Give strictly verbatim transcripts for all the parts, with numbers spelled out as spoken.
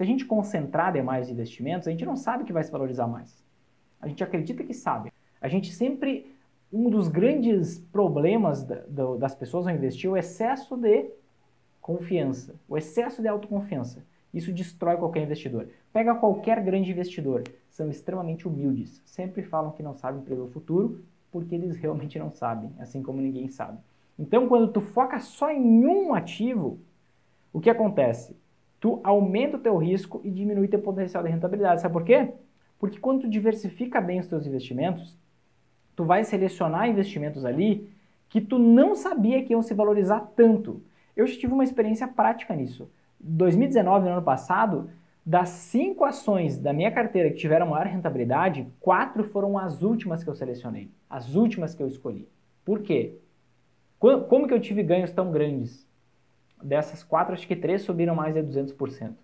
Se a gente concentrar demais os investimentos, a gente não sabe que vai se valorizar mais. A gente acredita que sabe. A gente sempre... Um dos grandes problemas da, do, das pessoas ao investir é o excesso de confiança, o excesso de autoconfiança. Isso destrói qualquer investidor. Pega qualquer grande investidor. São extremamente humildes. Sempre falam que não sabem prever o futuro, porque eles realmente não sabem, assim como ninguém sabe. Então, quando tu foca só em um ativo, o que acontece? Tu aumenta o teu risco e diminui teu potencial de rentabilidade. Sabe por quê? Porque quando tu diversifica bem os teus investimentos, tu vai selecionar investimentos ali que tu não sabia que iam se valorizar tanto. Eu já tive uma experiência prática nisso. Em dois mil e dezenove, no ano passado, das cinco ações da minha carteira que tiveram maior rentabilidade, quatro foram as últimas que eu selecionei, as últimas que eu escolhi. Por quê? Como que eu tive ganhos tão grandes? Dessas quatro, acho que três subiram mais de duzentos por cento.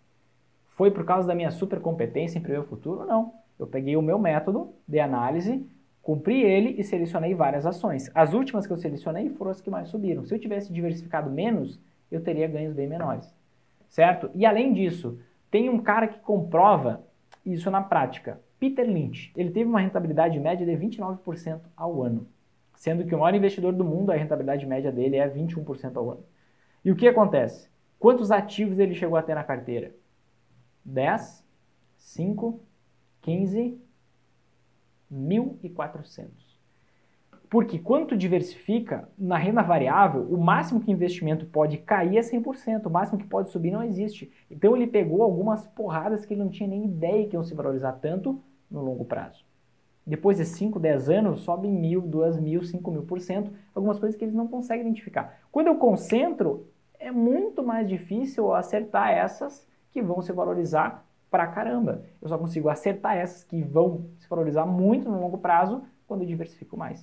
Foi por causa da minha super competência em prever o futuro? Não. Eu peguei o meu método de análise, cumpri ele e selecionei várias ações. As últimas que eu selecionei foram as que mais subiram. Se eu tivesse diversificado menos, eu teria ganhos bem menores. Certo? E além disso, tem um cara que comprova isso na prática. Peter Lynch. Ele teve uma rentabilidade média de vinte e nove por cento ao ano. Sendo que o maior investidor do mundo, a rentabilidade média dele é vinte e um por cento ao ano. E o que acontece? Quantos ativos ele chegou a ter na carteira? dez, cinco, quinze... mil e quatrocentos. Porque quando tu diversifica, na renda variável, o máximo que investimento pode cair é cem por cento, o máximo que pode subir não existe. Então ele pegou algumas porradas que ele não tinha nem ideia que iam se valorizar tanto no longo prazo. Depois de cinco, dez anos, sobe mil, dois mil, cinco mil por cento, algumas coisas que eles não conseguem identificar. Quando eu concentro, é muito mais difícil acertar essas que vão se valorizar pra caramba. Eu só consigo acertar essas que vão se valorizar muito no longo prazo quando eu diversifico mais.